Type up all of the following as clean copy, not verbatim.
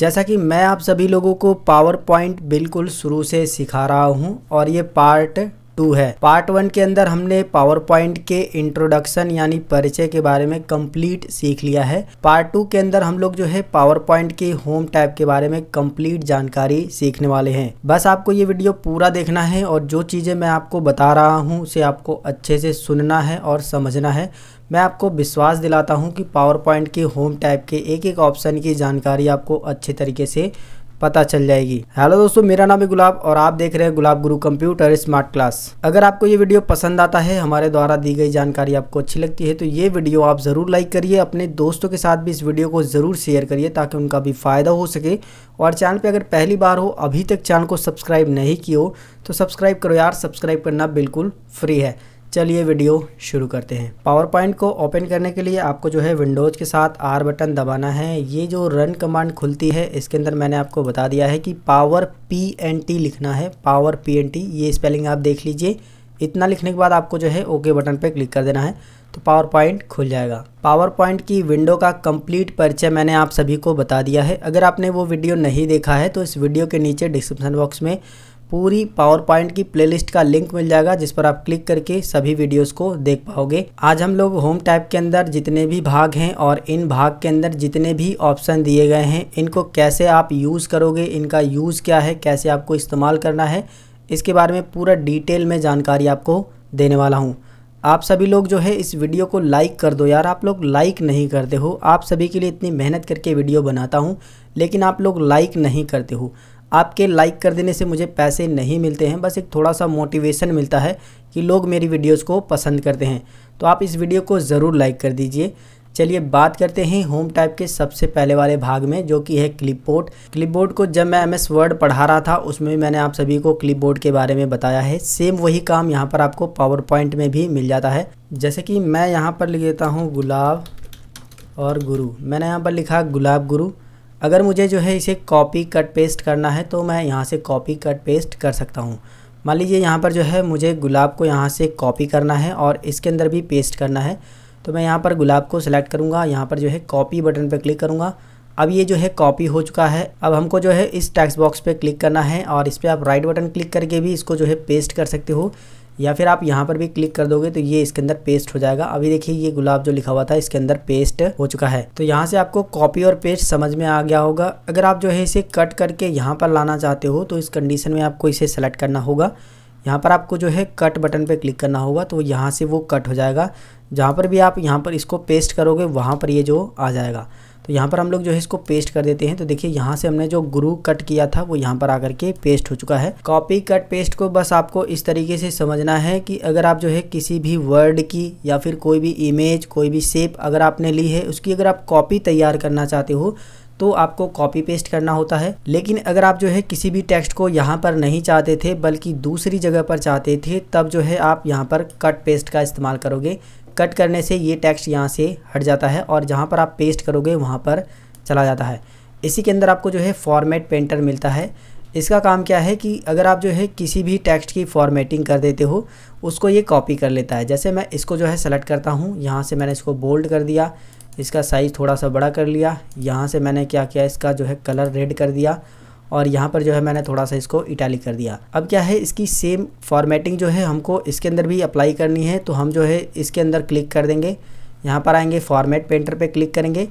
जैसा कि मैं आप सभी लोगों को पावर पॉइंट बिल्कुल शुरू से सिखा रहा हूं और ये पार्ट 2 है। पार्ट 1 के अंदर हमने पावर पॉइंट के इंट्रोडक्शन यानी परिचय के बारे में कंप्लीट सीख लिया है। पार्ट 2 के अंदर हम लोग जो है पावर पॉइंट के होम टैब के बारे में कंप्लीट जानकारी सीखने वाले हैं। बस आपको ये वीडियो पूरा देखना है और जो चीज़ें मैं आपको बता रहा हूँ उसे आपको अच्छे से सुनना है और समझना है। मैं आपको विश्वास दिलाता हूँ कि पावर पॉइंट के होम टैब के एक एक ऑप्शन की जानकारी आपको अच्छे तरीके से पता चल जाएगी। हेलो दोस्तों, मेरा नाम है गुलाब और आप देख रहे हैं गुलाब गुरु कंप्यूटर स्मार्ट क्लास। अगर आपको ये वीडियो पसंद आता है, हमारे द्वारा दी गई जानकारी आपको अच्छी लगती है तो ये वीडियो आप ज़रूर लाइक करिए। अपने दोस्तों के साथ भी इस वीडियो को ज़रूर शेयर करिए ताकि उनका भी फ़ायदा हो सके। और चैनल पर अगर पहली बार हो, अभी तक चैनल को सब्सक्राइब नहीं किए हो तो सब्सक्राइब करो यार, सब्सक्राइब करना बिल्कुल फ्री है। चलिए वीडियो शुरू करते हैं। पावर पॉइंट को ओपन करने के लिए आपको जो है विंडोज़ के साथ R बटन दबाना है। ये जो रन कमांड खुलती है इसके अंदर मैंने आपको बता दिया है कि पावर PNT लिखना है। पावर PNT ये स्पेलिंग आप देख लीजिए। इतना लिखने के बाद आपको जो है ओके बटन पर क्लिक कर देना है तो पावर पॉइंट खुल जाएगा। पावर पॉइंट की विंडो का कंप्लीट परिचय मैंने आप सभी को बता दिया है। अगर आपने वो वीडियो नहीं देखा है तो इस वीडियो के नीचे डिस्क्रिप्शन बॉक्स में पूरी पावर पॉइंट की प्लेलिस्ट का लिंक मिल जाएगा जिस पर आप क्लिक करके सभी वीडियोस को देख पाओगे। आज हम लोग होम टैब के अंदर जितने भी भाग हैं और इन भाग के अंदर जितने भी ऑप्शन दिए गए हैं इनको कैसे आप यूज़ करोगे, इनका यूज़ क्या है, कैसे आपको इस्तेमाल करना है, इसके बारे में पूरा डिटेल में जानकारी आपको देने वाला हूँ। आप सभी लोग जो है इस वीडियो को लाइक कर दो यार। आप लोग लाइक नहीं करते हो। आप सभी के लिए इतनी मेहनत करके वीडियो बनाता हूँ लेकिन आप लोग लाइक नहीं करते हो। आपके लाइक कर देने से मुझे पैसे नहीं मिलते हैं, बस एक थोड़ा सा मोटिवेशन मिलता है कि लोग मेरी वीडियोस को पसंद करते हैं। तो आप इस वीडियो को ज़रूर लाइक कर दीजिए। चलिए बात करते हैं होम टैब के सबसे पहले वाले भाग में जो कि है क्लिपबोर्ड। क्लिपबोर्ड को जब मैं MS वर्ड पढ़ा रहा था उसमें मैंने आप सभी को क्लिपबोर्ड के बारे में बताया है। सेम वही काम यहाँ पर आपको पावर पॉइंट में भी मिल जाता है। जैसे कि मैं यहाँ पर लिख देता हूँ गुलाब और गुरु। मैंने यहाँ पर लिखा गुलाब गुरु। अगर मुझे जो है इसे कॉपी कट पेस्ट करना है तो मैं यहाँ से कॉपी कट पेस्ट कर सकता हूँ। मान लीजिए यहाँ पर जो है मुझे गुलाब को यहाँ से कॉपी करना है और इसके अंदर भी पेस्ट करना है तो मैं यहाँ पर गुलाब को सिलेक्ट करूँगा, यहाँ पर जो है कॉपी बटन पर क्लिक करूँगा। अब ये जो है कॉपी हो चुका है। अब हमको जो है इस टेक्स्ट बॉक्स पर क्लिक करना है और इस पर आप राइट बटन क्लिक करके भी इसको जो है पेस्ट कर सकते हो या फिर आप यहाँ पर भी क्लिक कर दोगे तो ये इसके अंदर पेस्ट हो जाएगा। अभी देखिए ये गुलाब जो लिखा हुआ था इसके अंदर पेस्ट हो चुका है। तो यहाँ से आपको कॉपी और पेस्ट समझ में आ गया होगा। अगर आप जो है इसे कट करके यहाँ पर लाना चाहते हो तो इस कंडीशन में आपको इसे सेलेक्ट करना होगा। यहाँ पर आपको जो है कट बटन पे क्लिक करना होगा तो यहाँ से वो कट हो जाएगा। जहाँ पर भी आप यहाँ पर इसको पेस्ट करोगे वहाँ पर ये जो आ जाएगा। तो यहाँ पर हम लोग जो है इसको पेस्ट कर देते हैं। तो देखिए यहाँ से हमने जो गुरु कट किया था वो यहाँ पर आकर के पेस्ट हो चुका है। कॉपी कट पेस्ट को बस आपको इस तरीके से समझना है कि अगर आप जो है किसी भी वर्ड की या फिर कोई भी इमेज, कोई भी शेप अगर आपने ली है उसकी अगर आप कॉपी तैयार करना चाहते हो तो आपको कॉपी पेस्ट करना होता है। लेकिन अगर आप जो है किसी भी टेक्स्ट को यहाँ पर नहीं चाहते थे बल्कि दूसरी जगह पर चाहते थे तब जो है आप यहाँ पर कट पेस्ट का इस्तेमाल करोगे। कट करने से ये टेक्स्ट यहाँ से हट जाता है और जहाँ पर आप पेस्ट करोगे वहाँ पर चला जाता है। इसी के अंदर आपको जो है फॉर्मेट पेंटर मिलता है। इसका काम क्या है कि अगर आप जो है किसी भी टेक्स्ट की फॉर्मेटिंग कर देते हो उसको ये कॉपी कर लेता है। जैसे मैं इसको जो है सेलेक्ट करता हूँ, यहाँ से मैंने इसको बोल्ड कर दिया, इसका साइज़ थोड़ा सा बड़ा कर लिया, यहाँ से मैंने क्या किया इसका जो है कलर रेड कर दिया और यहाँ पर जो है मैंने थोड़ा सा इसको इटैलिक कर दिया। अब क्या है इसकी सेम फॉर्मेटिंग जो है हमको इसके अंदर भी अप्लाई करनी है तो हम जो है इसके अंदर क्लिक कर देंगे। यहाँ पर आएंगे फॉर्मेट पेंटर पे क्लिक करेंगे।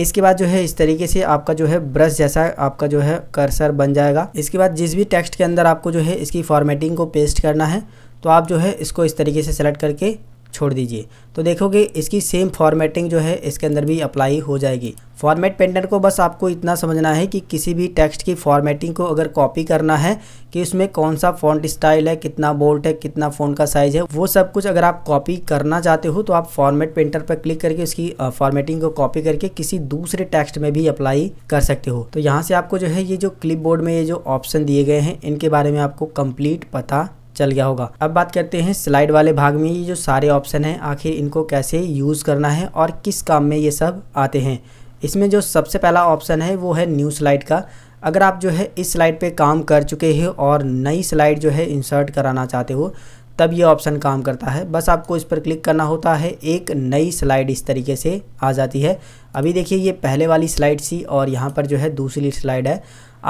इसके बाद जो है इस तरीके से आपका जो है ब्रश जैसा आपका जो है कर्सर बन जाएगा। इसके बाद जिस भी टेक्स्ट के अंदर आपको जो है इसकी फॉर्मेटिंग को पेस्ट करना है तो आप जो है इसको इस तरीके से सेलेक्ट करके छोड़ दीजिए तो देखोगे इसकी सेम फॉर्मेटिंग जो है इसके अंदर भी अप्लाई हो जाएगी। फॉर्मेट पेंटर को बस आपको इतना समझना है कि किसी भी टेक्स्ट की फॉर्मेटिंग को अगर कॉपी करना है कि उसमें कौन सा फॉन्ट स्टाइल है, कितना बोल्ड है, कितना फ़ॉन्ट का साइज़ है, वो सब कुछ अगर आप कॉपी करना चाहते हो तो आप फॉर्मेट पेंटर पर क्लिक करके उसकी फॉर्मेटिंग को कॉपी करके किसी दूसरे टेक्स्ट में भी अप्लाई कर सकते हो। तो यहाँ से आपको जो है ये जो क्लिपबोर्ड में ये जो ऑप्शन दिए गए हैं इनके बारे में आपको कंप्लीट पता चल गया होगा। अब बात करते हैं स्लाइड वाले भाग में ये जो सारे ऑप्शन हैं आखिर इनको कैसे यूज़ करना है और किस काम में ये सब आते हैं। इसमें जो सबसे पहला ऑप्शन है वो है न्यू स्लाइड का। अगर आप जो है इस स्लाइड पे काम कर चुके हो और नई स्लाइड जो है इंसर्ट कराना चाहते हो तब ये ऑप्शन काम करता है। बस आपको इस पर क्लिक करना होता है, एक नई स्लाइड इस तरीके से आ जाती है। अभी देखिए ये पहले वाली स्लाइड सी और यहाँ पर जो है दूसरी स्लाइड है।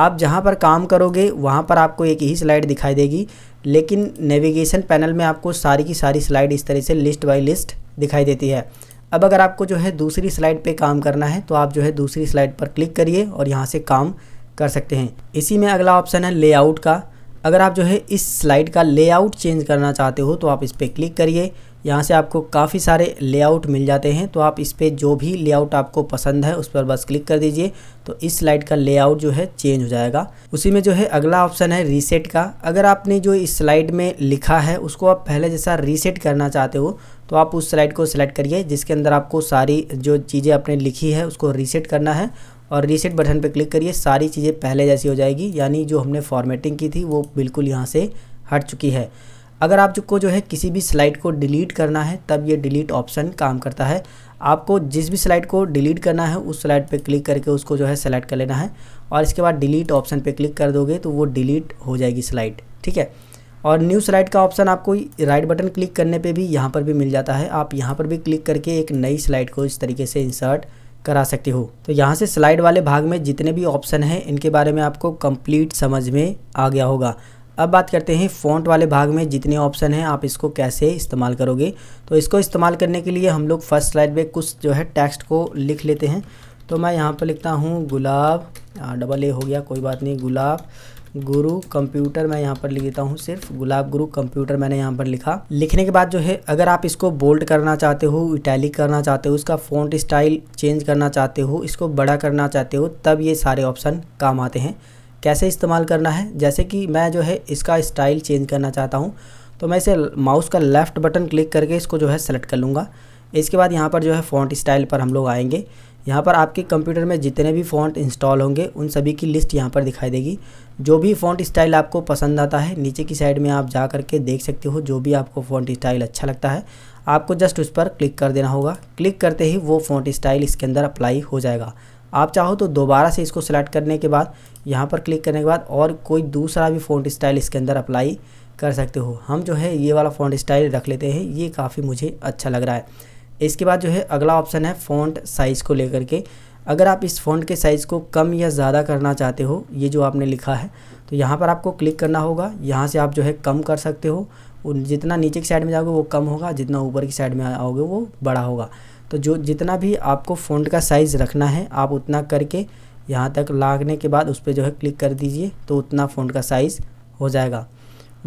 आप जहाँ पर काम करोगे वहाँ पर आपको एक ही स्लाइड दिखाई देगी, लेकिन नेविगेशन पैनल में आपको सारी की सारी स्लाइड इस तरह से लिस्ट बाई लिस्ट दिखाई देती है। अब अगर आपको जो है दूसरी स्लाइड पे काम करना है तो आप जो है दूसरी स्लाइड पर क्लिक करिए और यहाँ से काम कर सकते हैं। इसी में अगला ऑप्शन है लेआउट का। अगर आप जो है इस स्लाइड का लेआउट चेंज करना चाहते हो तो आप इस पर क्लिक करिए। यहाँ से आपको काफ़ी सारे लेआउट मिल जाते हैं, तो आप इस पर जो भी लेआउट आपको पसंद है उस पर बस क्लिक कर दीजिए, तो इस स्लाइड का लेआउट जो है चेंज हो जाएगा। उसी में जो है अगला ऑप्शन है रीसेट का। अगर आपने जो इस स्लाइड में लिखा है उसको आप पहले जैसा रीसेट करना चाहते हो तो आप उस स्लाइड को सिलेक्ट करिए जिसके अंदर आपको सारी जो चीज़ें आपने लिखी है उसको रीसेट करना है, और रीसेट बटन पर क्लिक करिए। सारी चीज़ें पहले जैसी हो जाएगी, यानी जो हमने फॉर्मेटिंग की थी वो बिल्कुल यहाँ से हट चुकी है। अगर आपको जो है किसी भी स्लाइड को डिलीट करना है तब ये डिलीट ऑप्शन काम करता है। आपको जिस भी स्लाइड को डिलीट करना है उस स्लाइड पे क्लिक करके उसको जो है सेलेक्ट कर लेना है, और इसके बाद डिलीट ऑप्शन पे क्लिक कर दोगे तो वो डिलीट हो जाएगी स्लाइड, ठीक है। और न्यू स्लाइड का ऑप्शन आपको राइट बटन क्लिक करने पर भी यहाँ पर भी मिल जाता है। आप यहाँ पर भी क्लिक करके एक नई स्लाइड को इस तरीके से इंसर्ट करा सकते हो। तो यहाँ से स्लाइड वाले भाग में जितने भी ऑप्शन हैं इनके बारे में आपको कंप्लीट समझ में आ गया होगा। अब बात करते हैं फ़ॉन्ट वाले भाग में जितने ऑप्शन हैं आप इसको कैसे इस्तेमाल करोगे। तो इसको इस्तेमाल करने के लिए हम लोग फर्स्ट स्लाइड पे कुछ जो है टेक्स्ट को लिख लेते हैं। तो मैं यहाँ पर लिखता हूँ गुलाब, डबल ए हो गया कोई बात नहीं, गुलाब गुरु कंप्यूटर। मैं यहाँ पर लिख देता हूँ सिर्फ गुलाब गुरु कंप्यूटर, मैंने यहाँ पर लिखा। लिखने के बाद जो है अगर आप इसको बोल्ड करना चाहते हो, इटैलिक करना चाहते हो, इसका फ़ॉन्ट स्टाइल चेंज करना चाहते हो, इसको बड़ा करना चाहते हो, तब ये सारे ऑप्शन काम आते हैं। कैसे इस्तेमाल करना है, जैसे कि मैं जो है इसका स्टाइल चेंज करना चाहता हूं, तो मैं इसे माउस का लेफ़्ट बटन क्लिक करके इसको जो है सेलेक्ट कर लूँगा। इसके बाद यहां पर जो है फ़ॉन्ट स्टाइल पर हम लोग आएंगे। यहां पर आपके कंप्यूटर में जितने भी फ़ॉन्ट इंस्टॉल होंगे उन सभी की लिस्ट यहां पर दिखाई देगी। जो भी फ़ॉन्ट स्टाइल आपको पसंद आता है नीचे की साइड में आप जा करके देख सकते हो। जो भी आपको फ़ॉन्ट स्टाइल अच्छा लगता है आपको जस्ट उस पर क्लिक कर देना होगा। क्लिक करते ही वो फ़ॉन्ट स्टाइल इसके अंदर अप्लाई हो जाएगा। आप चाहो तो दोबारा से इसको सिलेक्ट करने के बाद, यहाँ पर क्लिक करने के बाद और कोई दूसरा भी फ़ॉन्ट स्टाइल इसके अंदर अप्लाई कर सकते हो। हम जो है ये वाला फ़ॉन्ट स्टाइल रख लेते हैं, ये काफ़ी मुझे अच्छा लग रहा है। इसके बाद जो है अगला ऑप्शन है फ़ॉन्ट साइज़ को लेकर के। अगर आप इस फ़ॉन्ट के साइज़ को कम या ज़्यादा करना चाहते हो, ये जो आपने लिखा है, तो यहाँ पर आपको क्लिक करना होगा। यहाँ से आप जो है कम कर सकते हो, जितना नीचे की साइड में जाओगे वो कम होगा, जितना ऊपर की साइड में आओगे वो बड़ा होगा। तो जो जितना भी आपको फ़ॉन्ट का साइज़ रखना है आप उतना करके यहाँ तक लाने के बाद उस पर जो है क्लिक कर दीजिए, तो उतना फ़ॉन्ट का साइज़ हो जाएगा।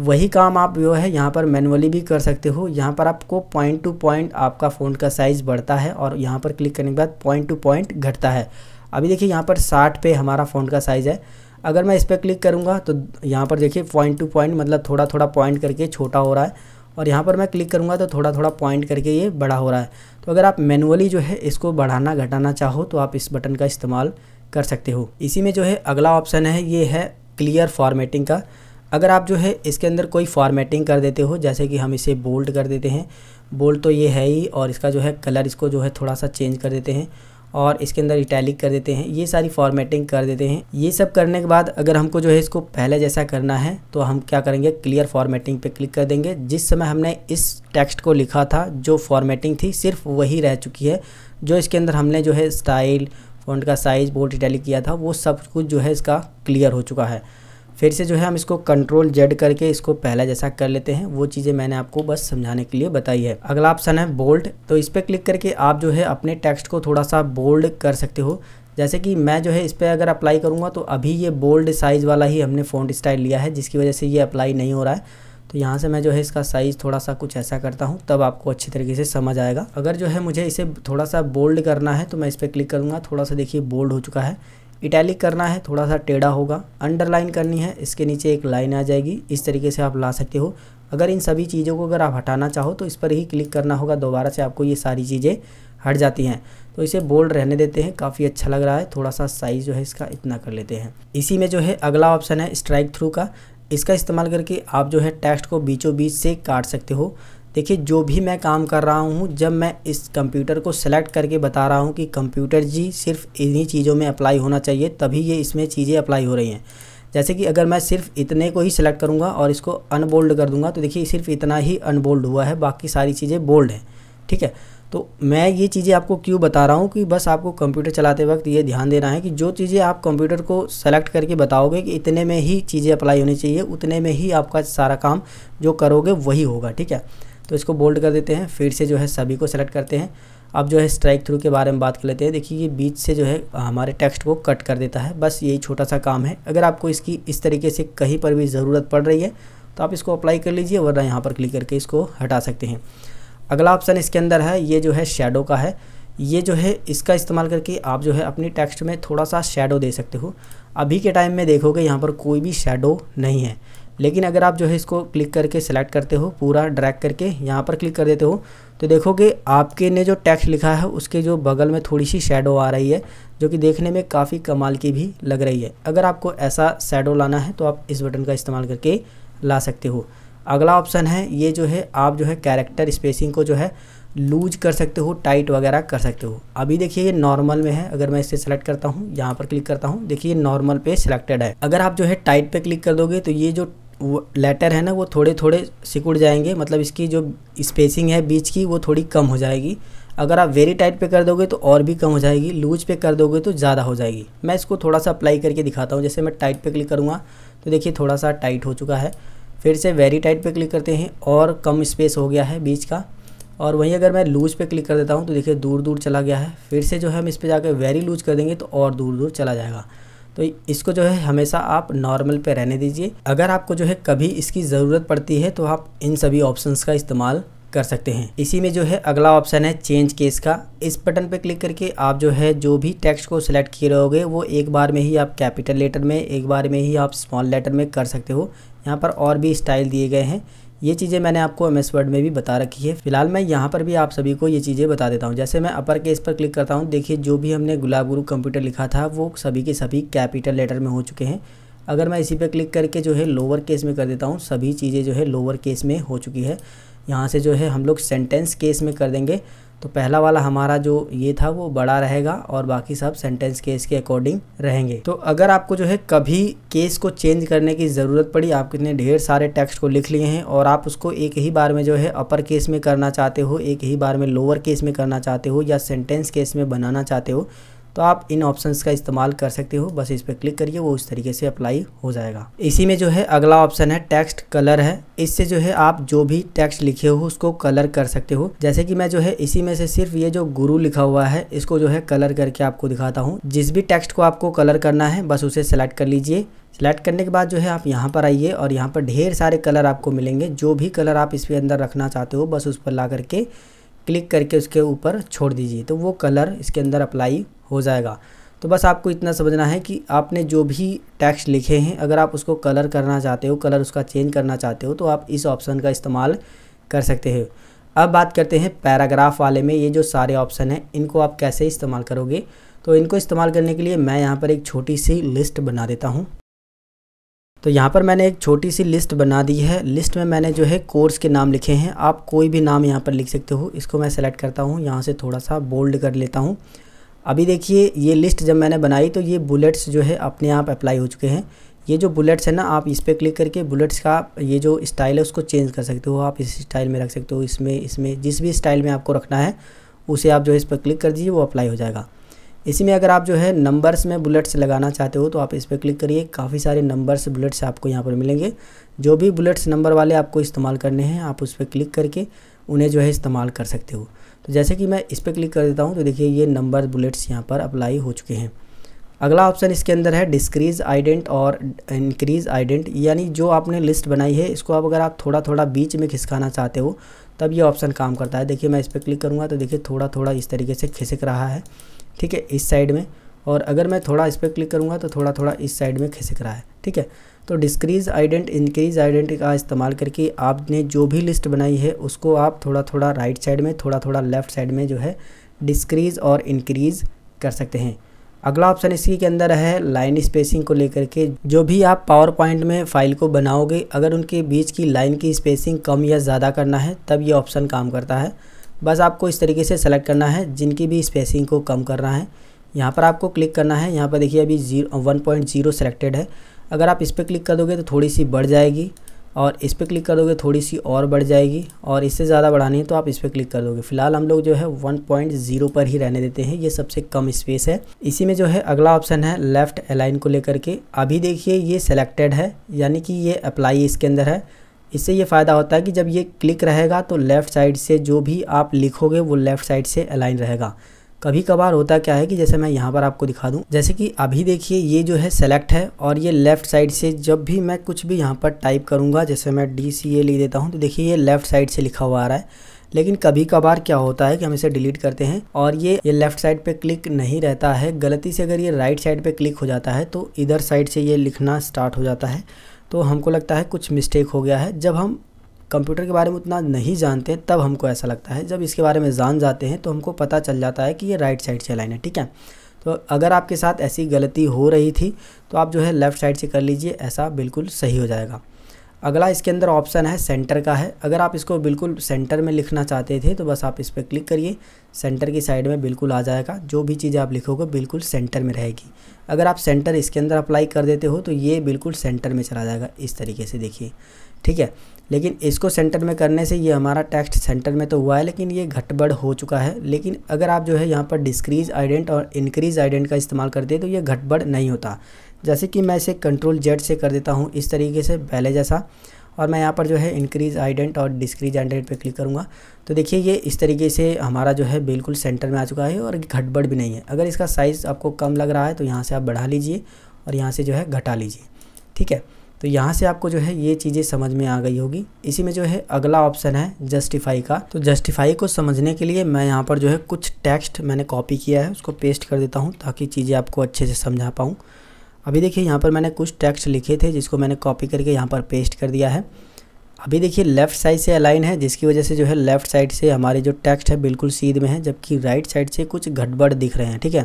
वही काम आप जो है यहाँ पर मैन्युअली भी कर सकते हो। यहाँ पर आपको पॉइंट टू पॉइंट आपका फ़ॉन्ट का साइज़ बढ़ता है और यहाँ पर क्लिक करने के बाद पॉइंट टू पॉइंट घटता है। अभी देखिए यहाँ पर 60 पे हमारा फ़ॉन्ट का साइज़ है। अगर मैं इस पर क्लिक करूँगा तो यहाँ पर देखिए पॉइंट टू पॉइंट, मतलब थोड़ा थोड़ा पॉइंट करके छोटा हो रहा है, और यहाँ पर मैं क्लिक करूँगा तो थोड़ा थोड़ा पॉइंट करके ये बड़ा हो रहा है। तो अगर आप मैन्युअली जो है इसको बढ़ाना घटाना चाहो तो आप इस बटन का इस्तेमाल कर सकते हो। इसी में जो है अगला ऑप्शन है, ये है क्लियर फॉर्मेटिंग का। अगर आप जो है इसके अंदर कोई फॉर्मेटिंग कर देते हो, जैसे कि हम इसे बोल्ड कर देते हैं, बोल्ड तो ये है ही, और इसका जो है कलर इसको जो है थोड़ा सा चेंज कर देते हैं, और इसके अंदर इटैलिक कर देते हैं, ये सारी फॉर्मेटिंग कर देते हैं। ये सब करने के बाद अगर हमको जो है इसको पहले जैसा करना है तो हम क्या करेंगे, क्लियर फॉर्मेटिंग पे क्लिक कर देंगे। जिस समय हमने इस टेक्स्ट को लिखा था जो फॉर्मेटिंग थी सिर्फ वही रह चुकी है। जो इसके अंदर हमने जो है स्टाइल, फ़ॉन्ट का साइज़, बोल्ड, इटैलिक किया था वो सब कुछ जो है इसका क्लियर हो चुका है। फिर से जो है हम इसको कंट्रोल जेड करके इसको पहला जैसा कर लेते हैं। वो चीज़ें मैंने आपको बस समझाने के लिए बताई है। अगला ऑप्शन है बोल्ड, तो इस पर क्लिक करके आप जो है अपने टेक्स्ट को थोड़ा सा बोल्ड कर सकते हो। जैसे कि मैं जो है इस पर अगर अप्लाई करूँगा तो अभी ये बोल्ड साइज़ वाला ही हमने फ़ॉन्ट स्टाइल लिया है, जिसकी वजह से ये अप्लाई नहीं हो रहा है। तो यहाँ से मैं जो है इसका साइज़ थोड़ा सा कुछ ऐसा करता हूँ, तब आपको अच्छी तरीके से समझ आएगा। अगर जो है मुझे इसे थोड़ा सा बोल्ड करना है तो मैं इस पर क्लिक करूँगा, थोड़ा सा देखिए बोल्ड हो चुका है। इटैलिक करना है, थोड़ा सा टेढ़ा होगा। अंडरलाइन करनी है, इसके नीचे एक लाइन आ जाएगी। इस तरीके से आप ला सकते हो। अगर इन सभी चीज़ों को अगर आप हटाना चाहो तो इस पर ही क्लिक करना होगा, दोबारा से आपको ये सारी चीज़ें हट जाती हैं। तो इसे बोल्ड रहने देते हैं, काफ़ी अच्छा लग रहा है। थोड़ा सा साइज़ जो है इसका इतना कर लेते हैं। इसी में जो है अगला ऑप्शन है स्ट्राइक थ्रू का। इसका इस्तेमाल करके आप जो है टेक्स्ट को बीचों बीच से काट सकते हो। देखिए जो भी मैं काम कर रहा हूँ, जब मैं इस कंप्यूटर को सेलेक्ट करके बता रहा हूँ कि कंप्यूटर जी सिर्फ इन्हीं चीज़ों में अप्लाई होना चाहिए, तभी ये इसमें चीज़ें अप्लाई हो रही हैं। जैसे कि अगर मैं सिर्फ इतने को ही सिलेक्ट करूँगा और इसको अनबोल्ड कर दूँगा तो देखिए सिर्फ इतना ही अनबोल्ड हुआ है, बाकी सारी चीज़ें बोल्ड हैं। ठीक है, तो मैं ये चीज़ें आपको क्यों बता रहा हूँ कि बस आपको कंप्यूटर चलाते वक्त ये ध्यान देना है कि जो चीज़ें आप कंप्यूटर को सेलेक्ट करके बताओगे कि इतने में ही चीज़ें अप्लाई होनी चाहिए, उतने में ही आपका सारा काम जो करोगे वही होगा। ठीक है, तो इसको बोल्ड कर देते हैं, फिर से जो है सभी को सेलेक्ट करते हैं। अब जो है स्ट्राइक थ्रू के बारे में बात कर लेते हैं। देखिए ये बीच से जो है हमारे टेक्स्ट को कट कर देता है, बस यही छोटा सा काम है। अगर आपको इसकी इस तरीके से कहीं पर भी ज़रूरत पड़ रही है तो आप इसको अप्लाई कर लीजिए, वरना यहाँ पर क्लिक करके इसको हटा सकते हैं। अगला ऑप्शन इसके अंदर है, ये जो है शेडो का है। ये जो है इसका इस्तेमाल करके आप जो है अपनी टेक्स्ट में थोड़ा सा शेडो दे सकते हो। अभी के टाइम में देखोगे यहाँ पर कोई भी शेडो नहीं है, लेकिन अगर आप जो है इसको क्लिक करके सेलेक्ट करते हो, पूरा ड्रैग करके यहाँ पर क्लिक कर देते हो तो देखोगे आपके ने जो टेक्स्ट लिखा है उसके जो बगल में थोड़ी सी शेडो आ रही है, जो कि देखने में काफ़ी कमाल की भी लग रही है। अगर आपको ऐसा शेडो लाना है तो आप इस बटन का इस्तेमाल करके ला सकते हो। अगला ऑप्शन है, ये जो है आप जो है कैरेक्टर स्पेसिंग को जो है लूज कर सकते हो, टाइट वगैरह कर सकते हो। अभी देखिए ये नॉर्मल में है, अगर मैं इसे सेलेक्ट करता हूँ, यहाँ पर क्लिक करता हूँ, देखिए नॉर्मल पे सिलेक्टेड है। अगर आप जो है टाइट पे क्लिक कर दोगे तो ये जो लेटर है ना वो थोड़े थोड़े सिकुड़ जाएंगे, मतलब इसकी जो स्पेसिंग है बीच की वो थोड़ी कम हो जाएगी। अगर आप वेरी टाइट पे कर दोगे तो और भी कम हो जाएगी, लूज पे कर दोगे तो ज़्यादा हो जाएगी। मैं इसको थोड़ा सा अप्लाई करके दिखाता हूँ। जैसे मैं टाइट पे क्लिक करूँगा तो देखिए थोड़ा सा टाइट हो चुका है। फिर से वेरी टाइट पे क्लिक करते हैं और कम स्पेस हो गया है बीच का। और वहीं अगर मैं लूज पे क्लिक कर देता हूं तो देखिए दूर दूर चला गया है। फिर से जो है हम इस पे जाकर वेरी लूज कर देंगे तो और दूर दूर चला जाएगा। तो इसको जो है हमेशा आप नॉर्मल पे रहने दीजिए। अगर आपको जो है कभी इसकी ज़रूरत पड़ती है तो आप इन सभी ऑप्शंस का इस्तेमाल कर सकते हैं। इसी में जो है अगला ऑप्शन है चेंज केस का। इस बटन पे क्लिक करके आप जो है जो भी टेक्स्ट को सिलेक्ट किए रहोगे वो एक बार में ही आप कैपिटल लेटर में, एक बार में ही आप स्मॉल लेटर में कर सकते हो। यहाँ पर और भी स्टाइल दिए गए हैं। ये चीज़ें मैंने आपको MS वर्ड में भी बता रखी है, फिलहाल मैं यहाँ पर भी आप सभी को ये चीज़ें बता देता हूँ। जैसे मैं अपर केस पर क्लिक करता हूँ, देखिए जो भी हमने गुलाब गुरु कंप्यूटर लिखा था वो सभी के सभी कैपिटल लेटर में हो चुके हैं। अगर मैं इसी पर क्लिक करके जो है लोअर केस में कर देता हूँ, सभी चीज़ें जो है लोअर केस में हो चुकी है। यहाँ से जो है हम लोग सेंटेंस केस में कर देंगे तो पहला वाला हमारा जो ये था वो बड़ा रहेगा और बाकी सब सेंटेंस केस के अकॉर्डिंग रहेंगे। तो अगर आपको जो है कभी केस को चेंज करने की ज़रूरत पड़ी, आप कितने ढेर सारे टेक्स्ट को लिख लिए हैं और आप उसको एक ही बार में जो है अपर केस में करना चाहते हो, एक ही बार में लोअर केस में करना चाहते हो या सेंटेंस केस में बनाना चाहते हो तो आप इन ऑप्शंस का इस्तेमाल कर सकते हो। बस इस पर क्लिक करिए, वो उस तरीके से अप्लाई हो जाएगा। इसी में जो है अगला ऑप्शन है टेक्स्ट कलर है। इससे जो है आप जो भी टेक्स्ट लिखे हो उसको कलर कर सकते हो। जैसे कि मैं जो है इसी में से सिर्फ ये जो गुरु लिखा हुआ है इसको जो है कलर करके आपको दिखाता हूँ। जिस भी टेक्स्ट को आपको कलर करना है बस उसे सेलेक्ट कर लीजिए। सेलेक्ट करने के बाद जो है आप यहाँ पर आइए और यहाँ पर ढेर सारे कलर आपको मिलेंगे। जो भी कलर आप इसके अंदर रखना चाहते हो बस उस पर ला करके क्लिक करके उसके ऊपर छोड़ दीजिए तो वो कलर इसके अंदर अप्लाई हो जाएगा। तो बस आपको इतना समझना है कि आपने जो भी टेक्स्ट लिखे हैं अगर आप उसको कलर करना चाहते हो, कलर उसका चेंज करना चाहते हो तो आप इस ऑप्शन का इस्तेमाल कर सकते हो। अब बात करते हैं पैराग्राफ वाले में। ये जो सारे ऑप्शन हैं इनको आप कैसे इस्तेमाल करोगे, तो इनको इस्तेमाल करने के लिए मैं यहाँ पर एक छोटी सी लिस्ट बना देता हूँ। तो यहाँ पर मैंने एक छोटी सी लिस्ट बना दी है। लिस्ट में मैंने जो है कोर्स के नाम लिखे हैं, आप कोई भी नाम यहाँ पर लिख सकते हो। इसको मैं सेलेक्ट करता हूँ, यहाँ से थोड़ा सा बोल्ड कर लेता हूँ। अभी देखिए ये लिस्ट जब मैंने बनाई तो ये बुलेट्स जो है अपने आप अप्लाई हो चुके हैं। ये जो बुलेट्स है ना, आप इस पर क्लिक करके बुलेट्स का ये जो स्टाइल है उसको चेंज कर सकते हो। आप इस स्टाइल में रख सकते हो, इसमें जिस भी स्टाइल में आपको रखना है उसे आप जो है इस पर क्लिक कर दीजिए, वो अप्लाई हो जाएगा। इसी में अगर आप जो है नंबर्स में बुलेट्स लगाना चाहते हो तो आप इस पर क्लिक करिए, काफ़ी सारे नंबर्स बुलेट्स आपको यहाँ पर मिलेंगे। जो भी बुलेट्स नंबर वाले आपको इस्तेमाल करने हैं आप उस पर क्लिक करके उन्हें जो है इस्तेमाल कर सकते हो। तो जैसे कि मैं इस पर क्लिक कर देता हूँ तो देखिए ये नंबर बुलेट्स यहाँ पर अप्लाई हो चुके हैं। अगला ऑप्शन इसके अंदर है डिक्रीज आइडेंट और इंक्रीज आइडेंट, यानी जो आपने लिस्ट बनाई है इसको आप अगर आप थोड़ा थोड़ा बीच में खिसकाना चाहते हो तब ये ऑप्शन काम करता है। देखिए मैं इस पर क्लिक करूँगा तो देखिए थोड़ा थोड़ा इस तरीके से खिसक रहा है, ठीक है, इस साइड में। और अगर मैं थोड़ा इस पर क्लिक करूँगा तो थोड़ा थोड़ा इस साइड में खिसक रहा है, ठीक है। तो डिक्रीज आइडेंट इंक्रीज आइडेंट का इस्तेमाल करके आपने जो भी लिस्ट बनाई है उसको आप थोड़ा थोड़ा राइट साइड में, थोड़ा थोड़ा लेफ़्ट साइड में जो है डिक्रीज और इंक्रीज कर सकते हैं। अगला ऑप्शन इसी के अंदर है लाइन स्पेसिंग को लेकर के। जो भी आप पावर पॉइंट में फाइल को बनाओगे अगर उनके बीच की लाइन की स्पेसिंग कम या ज़्यादा करना है तब ये ऑप्शन काम करता है। बस आपको इस तरीके से सेलेक्ट करना है, जिनकी भी स्पेसिंग को कम करना है यहाँ पर आपको क्लिक करना है। यहाँ पर देखिए अभी 1.0 सेलेक्टेड है। अगर आप इस पर क्लिक कर दोगे तो थोड़ी सी बढ़ जाएगी, और इस पर क्लिक कर दोगे थोड़ी सी और बढ़ जाएगी, और इससे ज़्यादा बढ़ानी है तो आप इस पर क्लिक कर दोगे। फिलहाल हम लोग जो है 1.0 पर ही रहने देते हैं, ये सबसे कम स्पेस है। इसी में जो है अगला ऑप्शन है लेफ़्ट अलाइन को लेकर के। अभी देखिए ये सेलेक्टेड है, यानी कि ये अप्लाई इसके अंदर है। इससे ये फ़ायदा होता है कि जब ये क्लिक रहेगा तो लेफ़्ट साइड से जो भी आप लिखोगे वो लेफ़्ट साइड से अलाइन रहेगा। कभी कभार होता क्या है कि जैसे मैं यहाँ पर आपको दिखा दूँ, जैसे कि अभी देखिए ये जो है सेलेक्ट है, और ये लेफ़्ट साइड से जब भी मैं कुछ भी यहाँ पर टाइप करूँगा, जैसे मैं DCA लिख देता हूँ, तो देखिए ये लेफ़्ट साइड से लिखा हुआ आ रहा है। लेकिन कभी कभार क्या होता है कि हम इसे डिलीट करते हैं और ये लेफ़्ट साइड पे क्लिक नहीं रहता है। गलती से अगर ये राइट साइड पर क्लिक हो जाता है तो इधर साइड से ये लिखना स्टार्ट हो जाता है, तो हमको लगता है कुछ मिस्टेक हो गया है। जब हम कंप्यूटर के बारे में उतना नहीं जानते तब हमको ऐसा लगता है, जब इसके बारे में जान जाते हैं तो हमको पता चल जाता है कि ये राइट साइड से अलाइन है। ठीक है, तो अगर आपके साथ ऐसी गलती हो रही थी तो आप जो है लेफ़्ट साइड से कर लीजिए, ऐसा बिल्कुल सही हो जाएगा। अगला इसके अंदर ऑप्शन है सेंटर का है। अगर आप इसको बिल्कुल सेंटर में लिखना चाहते थे तो बस आप इस पर क्लिक करिए, सेंटर की साइड में बिल्कुल आ जाएगा। जो भी चीज़ आप लिखोगे बिल्कुल सेंटर में रहेगी। अगर आप सेंटर इसके अंदर अप्लाई कर देते हो तो ये बिल्कुल सेंटर में चला जाएगा, इस तरीके से देखिए। ठीक है, लेकिन इसको सेंटर में करने से ये हमारा टेक्स्ट सेंटर में तो हुआ है लेकिन ये घटबड़ हो चुका है। लेकिन अगर आप जो है यहाँ पर डिक्रीज आइडेंट और इंक्रीज आइडेंट का इस्तेमाल करते हैं तो ये घटबड़ नहीं होता। जैसे कि मैं इसे Ctrl Z से कर देता हूँ इस तरीके से, पहले जैसा, और मैं यहाँ पर जो है इंक्रीज आइडेंट और डिक्रीज आइडेंट पे क्लिक करूँगा तो देखिए ये इस तरीके से हमारा जो है बिल्कुल सेंटर में आ चुका है और घटबड़ भी नहीं है। अगर इसका साइज़ आपको कम लग रहा है तो यहाँ से आप बढ़ा लीजिए और यहाँ से जो है घटा लीजिए। ठीक है, तो यहाँ से आपको जो है ये चीज़ें समझ में आ गई होगी। इसी में जो है अगला ऑप्शन है जस्टिफाई का। तो जस्टिफाई को समझने के लिए मैं यहाँ पर जो है कुछ टेक्स्ट मैंने कॉपी किया है, उसको पेस्ट कर देता हूँ ताकि चीज़ें आपको अच्छे से समझा पाऊँ। अभी देखिए यहाँ पर मैंने कुछ टेक्स्ट लिखे थे जिसको मैंने कॉपी करके यहाँ पर पेस्ट कर दिया है। अभी देखिए लेफ़्ट साइड से अलाइन है, जिसकी वजह से जो है लेफ़्ट साइड से हमारे जो टेक्स्ट है बिल्कुल सीध में है, जबकि राइट साइड से कुछ गड़बड़ दिख रहे हैं। ठीक है,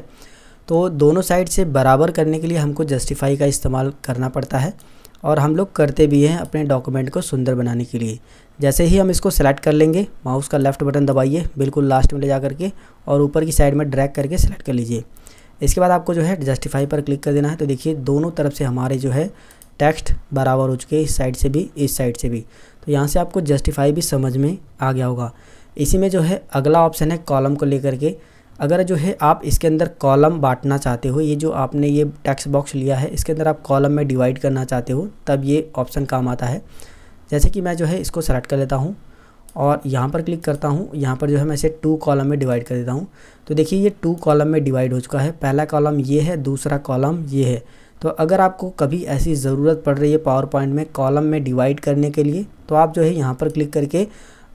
तो दोनों साइड से बराबर करने के लिए हमको जस्टिफाई का इस्तेमाल करना पड़ता है, और हम लोग करते भी हैं अपने डॉक्यूमेंट को सुंदर बनाने के लिए। जैसे ही हम इसको सेलेक्ट कर लेंगे, माउस का लेफ़्ट बटन दबाइए, बिल्कुल लास्ट में ले जा करके और ऊपर की साइड में ड्रैग करके सेलेक्ट कर लीजिए। इसके बाद आपको जो है जस्टिफाई पर क्लिक कर देना है। तो देखिए दोनों तरफ से हमारे जो है टेक्स्ट बराबर हो चुके हैं, इस साइड से भी इस साइड से भी। तो यहाँ से आपको जस्टिफाई भी समझ में आ गया होगा। इसी में जो है अगला ऑप्शन है कॉलम को लेकर के। अगर जो है आप इसके अंदर कॉलम बांटना चाहते हो, ये जो आपने ये टेक्स्ट बॉक्स लिया है इसके अंदर आप कॉलम में डिवाइड करना चाहते हो, तब ये ऑप्शन काम आता है। जैसे कि मैं जो है इसको सेलेक्ट कर लेता हूँ और यहाँ पर क्लिक करता हूँ। यहाँ पर जो है मैं इसे 2 कॉलम में डिवाइड कर देता हूँ। तो देखिए ये 2 कॉलम में डिवाइड हो चुका है, पहला कॉलम ये है, दूसरा कॉलम ये है। तो अगर आपको कभी ऐसी ज़रूरत पड़ रही है पावर पॉइंट में कॉलम में डिवाइड करने के लिए, तो आप जो है यहाँ पर क्लिक करके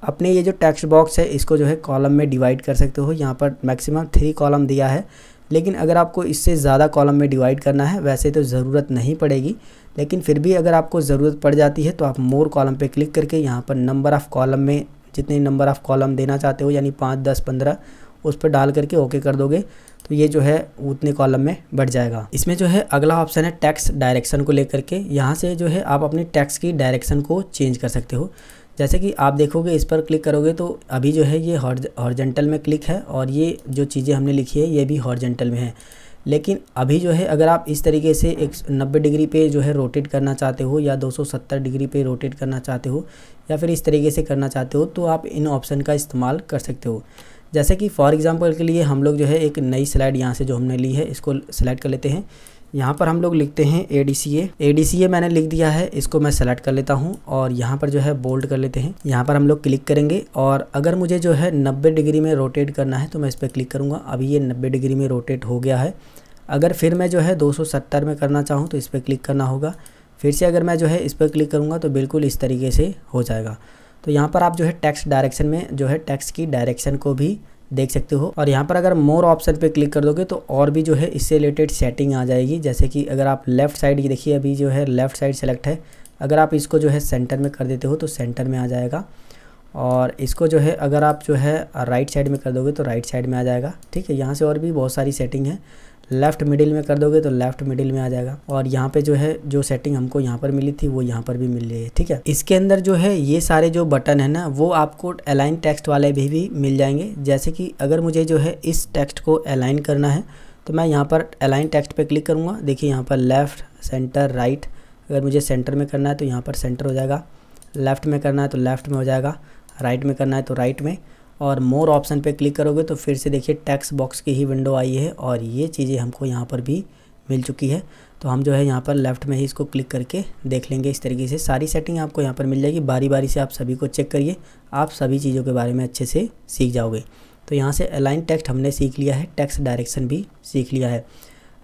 अपने ये जो टेक्स्ट बॉक्स है इसको जो है कॉलम में डिवाइड कर सकते हो। यहाँ पर मैक्सिमम 3 कॉलम दिया है, लेकिन अगर आपको इससे ज़्यादा कॉलम में डिवाइड करना है, वैसे तो ज़रूरत नहीं पड़ेगी, लेकिन फिर भी अगर आपको ज़रूरत पड़ जाती है तो आप मोर कॉलम पे क्लिक करके यहाँ पर नंबर ऑफ़ कॉलम में जितने नंबर ऑफ़ कॉलम देना चाहते हो, यानी 5, 10, 15, उस पर डाल करके ओके कर दोगे तो ये जो है उतने कॉलम में बढ़ जाएगा। इसमें जो है अगला ऑप्शन है टेक्स्ट डायरेक्शन को लेकर के। यहाँ से जो है आप अपनी टेक्स्ट की डायरेक्शन को चेंज कर सकते हो। जैसे कि आप देखोगे इस पर क्लिक करोगे तो अभी जो है ये हॉरिजॉन्टल में क्लिक है और ये जो चीज़ें हमने लिखी है ये भी हॉरिजॉन्टल में है। लेकिन अभी जो है अगर आप इस तरीके से 190 डिग्री पे जो है रोटेट करना चाहते हो, या 270 डिग्री पे रोटेट करना चाहते हो, या फिर इस तरीके से करना चाहते हो, तो आप इन ऑप्शन का इस्तेमाल कर सकते हो। जैसे कि फॉर एग्ज़ाम्पल के लिए हम लोग जो है एक नई स्लाइड यहाँ से जो हमने ली है इसको सेलेक्ट कर लेते हैं। यहाँ पर हम लोग लिखते हैं ADCA मैंने लिख दिया है, इसको मैं सेलेक्ट कर लेता हूँ और यहाँ पर जो है बोल्ड कर लेते हैं। यहाँ पर हम लोग क्लिक करेंगे और अगर मुझे जो है 90 डिग्री में रोटेट करना है तो मैं इस पर क्लिक करूँगा। अभी ये 90 डिग्री में रोटेट हो गया है। अगर फिर मैं जो है 270 में करना चाहूँ तो इस पर क्लिक करना होगा। फिर से अगर मैं जो है इस पर क्लिक करूँगा तो बिल्कुल इस तरीके से हो जाएगा। तो यहाँ पर आप जो है टेक्स्ट डायरेक्शन में जो है टेक्स्ट की डायरेक्शन को भी देख सकते हो, और यहाँ पर अगर मोर ऑप्शन पे क्लिक कर दोगे तो और भी जो है इससे रिलेटेड सेटिंग आ जाएगी। जैसे कि अगर आप लेफ़्ट साइड की देखिए, अभी जो है लेफ़्ट साइड सेलेक्ट है, अगर आप इसको जो है सेंटर में कर देते हो तो सेंटर में आ जाएगा, और इसको जो है अगर आप जो है राइट साइड में कर दोगे तो राइट साइड में आ जाएगा। ठीक है, यहाँ से और भी बहुत सारी सेटिंग है। लेफ़्ट मिडिल में कर दोगे तो लेफ़्ट मिडिल में आ जाएगा, और यहाँ पे जो है जो सेटिंग हमको यहाँ पर मिली थी वो यहाँ पर भी मिल रही है। ठीक है, इसके अंदर जो है ये सारे जो बटन है ना वो आपको अलाइन टेक्स्ट वाले भी मिल जाएंगे। जैसे कि अगर मुझे जो है इस टेक्स्ट को अलाइन करना है तो मैं यहाँ पर अलाइन टेक्स्ट पे क्लिक करूँगा। देखिए यहाँ पर लेफ़्ट, सेंटर, राइट अगर मुझे सेंटर में करना है तो यहाँ पर सेंटर हो जाएगा, लेफ़्ट में करना है तो लेफ़्ट में हो जाएगा, राइट में करना है तो राइट में। और मोर ऑप्शन पे क्लिक करोगे तो फिर से देखिए टेक्स्ट बॉक्स की ही विंडो आई है और ये चीज़ें हमको यहाँ पर भी मिल चुकी है। तो हम जो है यहाँ पर लेफ़्ट में ही इसको क्लिक करके देख लेंगे। इस तरीके से सारी सेटिंग आपको यहाँ पर मिल जाएगी। बारी बारी से आप सभी को चेक करिए, आप सभी चीज़ों के बारे में अच्छे से सीख जाओगे। तो यहाँ से अलाइन टेक्स्ट हमने सीख लिया है, टेक्स्ट डायरेक्शन भी सीख लिया है।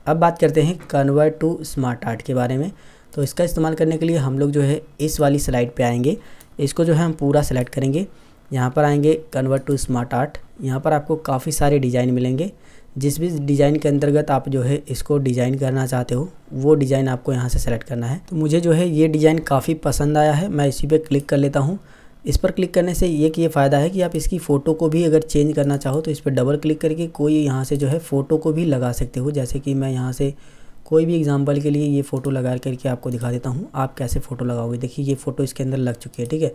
अब बात करते हैं कन्वर्ट टू स्मार्ट आर्ट के बारे में। तो इसका इस्तेमाल करने के लिए हम लोग जो है इस वाली स्लाइड पे आएंगे, इसको जो है हम पूरा सेलेक्ट करेंगे, यहाँ पर आएंगे कन्वर्ट टू स्मार्ट आर्ट। यहाँ पर आपको काफ़ी सारे डिज़ाइन मिलेंगे, जिस भी डिज़ाइन के अंतर्गत आप जो है इसको डिज़ाइन करना चाहते हो वो डिज़ाइन आपको यहाँ से सेलेक्ट करना है। तो मुझे जो है ये डिज़ाइन काफ़ी पसंद आया है, मैं इसी पर क्लिक कर लेता हूँ। इस पर क्लिक करने से ये फ़ायदा है कि आप इसकी फ़ोटो को भी अगर चेंज करना चाहो तो इस पर डबल क्लिक करके कोई यहाँ से जो है फ़ोटो को भी लगा सकते हो। जैसे कि मैं यहाँ से कोई भी एग्जाम्पल के लिए ये फ़ोटो लगा करके आपको दिखा देता हूँ आप कैसे फ़ोटो लगाओगे। देखिए ये फ़ोटो इसके अंदर लग चुकी है, ठीक है।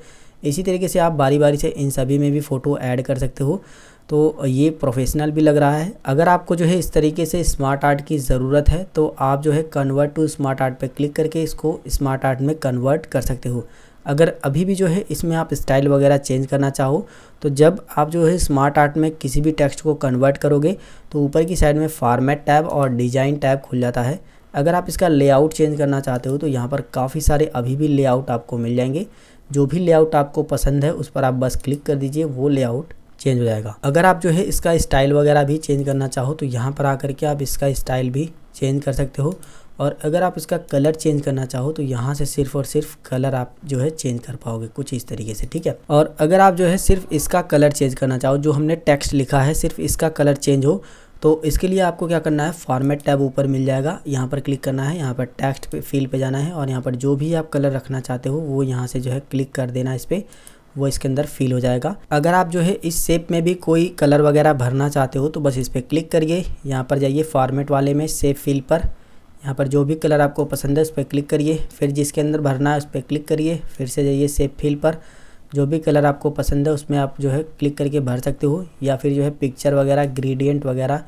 इसी तरीके से आप बारी बारी से इन सभी में भी फ़ोटो ऐड कर सकते हो। तो ये प्रोफेशनल भी लग रहा है। अगर आपको जो है इस तरीके से स्मार्ट आर्ट की ज़रूरत है तो आप जो है कन्वर्ट टू स्मार्ट आर्ट पर क्लिक करके इसको स्मार्ट आर्ट में कन्वर्ट कर सकते हो। अगर अभी भी जो है इसमें आप स्टाइल वगैरह चेंज करना चाहो तो जब आप जो है स्मार्ट आर्ट में किसी भी टेक्स्ट को कन्वर्ट करोगे तो ऊपर की साइड में फॉर्मेट टैब और डिज़ाइन टैब खुल जाता है। अगर आप इसका लेआउट चेंज करना चाहते हो तो यहाँ पर काफ़ी सारे अभी भी लेआउट आपको मिल जाएंगे। जो भी लेआउट आपको पसंद है उस पर आप बस क्लिक कर दीजिए, वो लेआउट चेंज हो जाएगा। अगर आप जो है इसका स्टाइल वगैरह भी चेंज करना चाहो तो यहाँ पर आकर के आप इसका स्टाइल भी चेंज कर सकते हो। और अगर आप इसका कलर चेंज करना चाहो तो यहाँ से सिर्फ और सिर्फ कलर आप जो है चेंज कर पाओगे कुछ इस तरीके से, ठीक है। और अगर आप जो है सिर्फ इसका कलर चेंज करना चाहो, जो हमने टेक्स्ट लिखा है सिर्फ इसका कलर चेंज हो, तो इसके लिए आपको क्या करना है, फॉर्मेट टैब ऊपर मिल जाएगा, यहाँ पर क्लिक करना है, यहाँ पर टेक्स्ट पे फील्ड पे जाना है और यहाँ पर जो भी आप कलर रखना चाहते हो वो यहाँ से जो है क्लिक कर देना, इस पर वो इसके अंदर फील हो जाएगा। अगर आप जो है इस शेप में भी कोई कलर वगैरह भरना चाहते हो तो बस इस पर क्लिक करिए, यहाँ पर जाइए फॉर्मेट वाले में शेप फील पर, यहाँ पर जो भी कलर आपको पसंद है उस पर क्लिक करिए, फिर जिसके अंदर भरना है उस पर क्लिक करिए, फिर से जाइए शेप फील पर, जो भी कलर आपको पसंद है उसमें आप जो है क्लिक करके भर सकते हो। या फिर जो है पिक्चर वगैरह, ग्रेडियंट वगैरह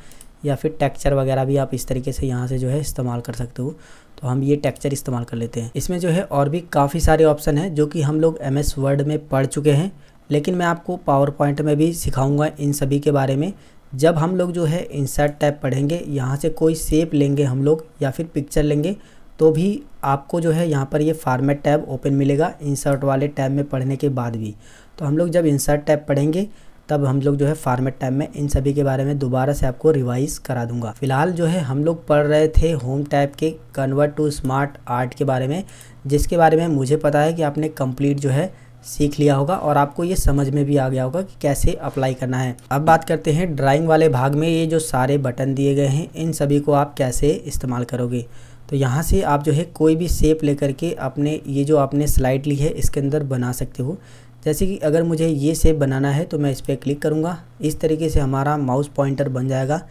या फिर टेक्सचर वगैरह भी आप इस तरीके से यहाँ से जो है इस्तेमाल कर सकते हो। तो हम ये टेक्सचर इस्तेमाल कर लेते हैं। इसमें जो है और भी काफ़ी सारे ऑप्शन हैं जो कि हम लोग MS वर्ड में पढ़ चुके हैं, लेकिन मैं आपको पावर पॉइंट में भी सिखाऊँगा इन सभी के बारे में। जब हम लोग जो है इंसर्ट टैब पढ़ेंगे, यहाँ से कोई शेप लेंगे हम लोग या फिर पिक्चर लेंगे तो भी आपको जो है यहाँ पर ये फॉर्मेट टैब ओपन मिलेगा इंसर्ट वाले टैब में पढ़ने के बाद भी। तो हम लोग जब इंसर्ट टैब पढ़ेंगे तब हम लोग जो है फॉर्मेट टैब में इन सभी के बारे में दोबारा से आपको रिवाइज़ करा दूंगा। फिलहाल जो है हम लोग पढ़ रहे थे होम टैब के कन्वर्ट टू स्मार्ट आर्ट के बारे में, जिसके बारे में मुझे पता है कि आपने कंप्लीट जो है सीख लिया होगा और आपको ये समझ में भी आ गया होगा कि कैसे अप्लाई करना है। अब बात करते हैं ड्राइंग वाले भाग में। ये जो सारे बटन दिए गए हैं इन सभी को आप कैसे इस्तेमाल करोगे। तो यहाँ से आप जो है कोई भी शेप लेकर के अपने ये जो आपने स्लाइड ली है इसके अंदर बना सकते हो। जैसे कि अगर मुझे ये शेप बनाना है तो मैं इस पर क्लिक करूँगा, इस तरीके से हमारा माउस पॉइंटर बन जाएगा।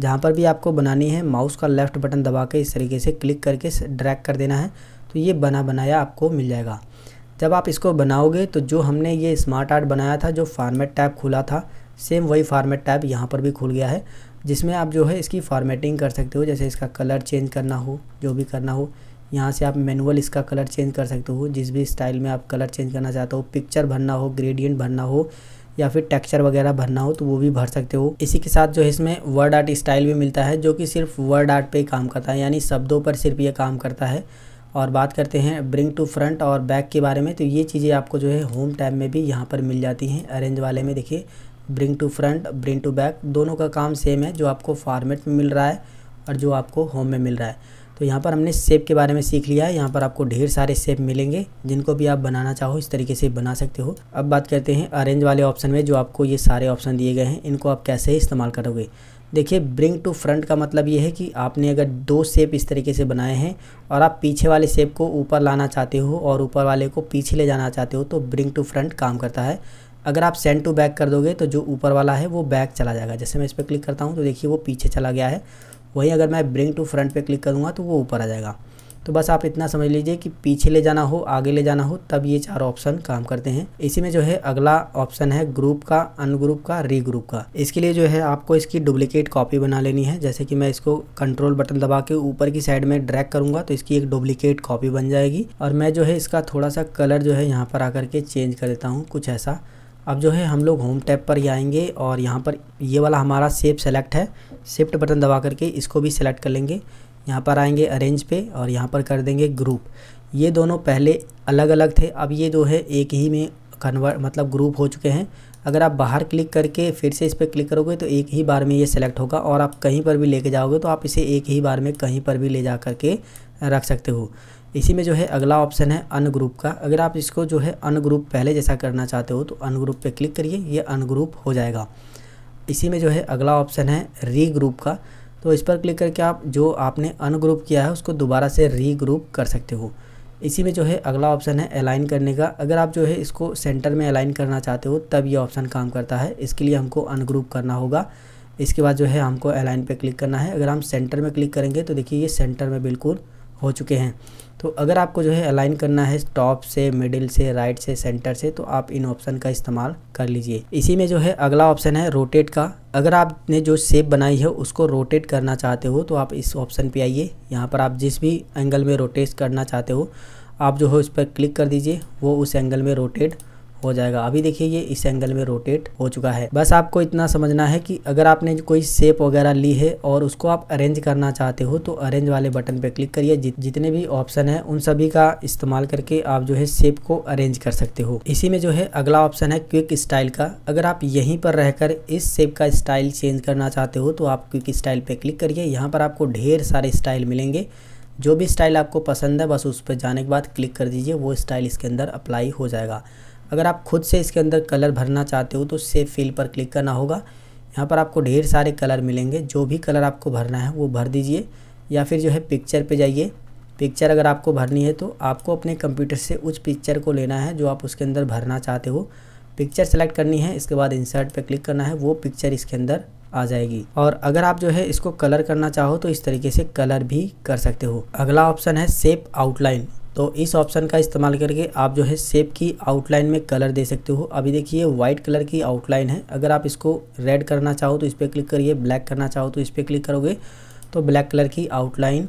जहाँ पर भी आपको बनानी है माउस का लेफ्ट बटन दबा के इस तरीके से क्लिक करके ड्रैग कर देना है, तो ये बना बनाया आपको मिल जाएगा। जब आप इसको बनाओगे तो जो हमने ये स्मार्ट आर्ट बनाया था, जो फॉर्मेट टैब खुला था, सेम वही फॉर्मेट टैब यहाँ पर भी खुल गया है, जिसमें आप जो है इसकी फॉर्मेटिंग कर सकते हो। जैसे इसका कलर चेंज करना हो, जो भी करना हो, यहाँ से आप मैनुअल इसका कलर चेंज कर सकते हो, जिस भी स्टाइल में आप कलर चेंज करना चाहते हो। पिक्चर भरना हो, ग्रेडियंट भरना हो या फिर टेक्सचर वगैरह भरना हो तो वो भी भर सकते हो। इसी के साथ जो है इसमें वर्ड आर्ट स्टाइल भी मिलता है, जो कि सिर्फ वर्ड आर्ट पर ही काम करता है, यानी शब्दों पर सिर्फ ये काम करता है। और बात करते हैं ब्रिंग टू फ्रंट और बैक के बारे में। तो ये चीज़ें आपको जो है होम टैब में भी यहाँ पर मिल जाती हैं। अरेंज वाले में देखिए bring to front, bring to back दोनों का काम सेम है, जो आपको फॉर्मेट में मिल रहा है और जो आपको होम में मिल रहा है। तो यहाँ पर हमने शेप के बारे में सीख लिया है। यहाँ पर आपको ढेर सारे शेप मिलेंगे, जिनको भी आप बनाना चाहो इस तरीके से बना सकते हो। अब बात करते हैं अरेंज वाले ऑप्शन में, जो आपको ये सारे ऑप्शन दिए गए हैं इनको आप कैसे इस्तेमाल करोगे। देखिए ब्रिंग टू फ्रंट का मतलब ये है कि आपने अगर दो शेप इस तरीके से बनाए हैं और आप पीछे वाले शेप को ऊपर लाना चाहते हो और ऊपर वाले को पीछे ले जाना चाहते हो तो ब्रिंग टू फ्रंट काम करता है। अगर आप सेंड टू बैक कर दोगे तो जो ऊपर वाला है वो बैक चला जाएगा। जैसे मैं इस पर क्लिक करता हूँ तो देखिए वो पीछे चला गया है। वहीं अगर मैं ब्रिंग टू फ्रंट पर क्लिक करूँगा तो वो ऊपर आ जाएगा। तो बस आप इतना समझ लीजिए कि पीछे ले जाना हो, आगे ले जाना हो, तब ये चार ऑप्शन काम करते हैं। इसी में जो है अगला ऑप्शन है ग्रुप का, अनग्रुप का, रीग्रुप का। इसके लिए जो है आपको इसकी डुप्लीकेट कॉपी बना लेनी है। जैसे कि मैं इसको कंट्रोल बटन दबा के ऊपर की साइड में ड्रैग करूंगा तो इसकी एक डुप्लीकेट कॉपी बन जाएगी। और मैं जो है इसका थोड़ा सा कलर जो है यहाँ पर आकर के चेंज कर देता हूँ, कुछ ऐसा। अब जो है हम लोग होम टैब पर ही आएंगे और यहाँ पर ये वाला हमारा शेप सेलेक्ट है, शिफ्ट बटन दबा करके इसको भी सेलेक्ट कर लेंगे। यहाँ पर आएंगे अरेंज पे और यहाँ पर कर देंगे ग्रुप। ये दोनों पहले अलग अलग थे, अब ये जो है एक ही में कन्वर्ट मतलब ग्रुप हो चुके हैं। अगर आप बाहर क्लिक करके फिर से इस पर क्लिक करोगे तो एक ही बार में ये सेलेक्ट होगा और आप कहीं पर भी लेके जाओगे तो आप इसे एक ही बार में कहीं पर भी ले जा करके रख सकते हो। इसी में जो है अगला ऑप्शन है अनग्रुप का। अगर आप इसको जो है अनग्रुप पहले जैसा करना चाहते हो तो अनग्रुप पे क्लिक करिए, ये अनग्रुप हो जाएगा। इसी में जो है अगला ऑप्शन है रीग्रुप का। तो इस पर क्लिक करके आप जो आपने अनग्रुप किया है उसको दोबारा से रीग्रुप कर सकते हो। इसी में जो है अगला ऑप्शन है अलाइन करने का। अगर आप जो है इसको सेंटर में अलाइन करना चाहते हो तब ये ऑप्शन काम करता है। इसके लिए हमको अनग्रुप करना होगा। इसके बाद जो है हमको अलाइन पे क्लिक करना है। अगर हम सेंटर में क्लिक करेंगे तो देखिए ये सेंटर में बिल्कुल हो चुके हैं। तो अगर आपको जो है अलाइन करना है टॉप से, मिडिल से, राइट से, सेंटर से, तो आप इन ऑप्शन का इस्तेमाल कर लीजिए। इसी में जो है अगला ऑप्शन है रोटेट का। अगर आपने जो शेप बनाई है उसको रोटेट करना चाहते हो तो आप इस ऑप्शन पे आइए। यहाँ पर आप जिस भी एंगल में रोटेट करना चाहते हो आप जो है उस पर क्लिक कर दीजिए, वो उस एंगल में रोटेट हो जाएगा। अभी देखिए ये इस एंगल में रोटेट हो चुका है। बस आपको इतना समझना है कि अगर आपने कोई शेप वगैरह ली है और उसको आप अरेंज करना चाहते हो तो अरेंज वाले बटन पे क्लिक करिए। जितने भी ऑप्शन है उन सभी का इस्तेमाल करके आप जो है शेप को अरेंज कर सकते हो। इसी में जो है अगला ऑप्शन है क्विक स्टाइल का। अगर आप यहीं पर रहकर इस शेप का स्टाइल चेंज करना चाहते हो तो आप क्विक स्टाइल पे क्लिक करिए। यहाँ पर आपको ढेर सारे स्टाइल मिलेंगे। जो भी स्टाइल आपको पसंद है बस उस पर जाने के बाद क्लिक कर दीजिए, वो स्टाइल इसके अंदर अप्लाई हो जाएगा। अगर आप खुद से इसके अंदर कलर भरना चाहते हो तो सेव फिल पर क्लिक करना होगा। यहाँ पर आपको ढेर सारे कलर मिलेंगे, जो भी कलर आपको भरना है वो भर दीजिए। या फिर जो है पिक्चर पे जाइए। पिक्चर अगर आपको भरनी है तो आपको अपने कंप्यूटर से उस पिक्चर को लेना है जो आप उसके अंदर भरना चाहते हो। पिक्चर सेलेक्ट करनी है, इसके बाद इंसर्ट पर क्लिक करना है, वो पिक्चर इसके अंदर आ जाएगी। और अगर आप जो है इसको कलर करना चाहो तो इस तरीके से कलर भी कर सकते हो। अगला ऑप्शन है शेप आउटलाइन। तो इस ऑप्शन का इस्तेमाल करके आप जो है शेप की आउटलाइन में कलर दे सकते हो। अभी देखिए वाइट कलर की आउटलाइन है। अगर आप इसको रेड करना चाहो तो इस पर क्लिक करिए, ब्लैक करना चाहो तो इस पर क्लिक करोगे तो ब्लैक कलर की आउटलाइन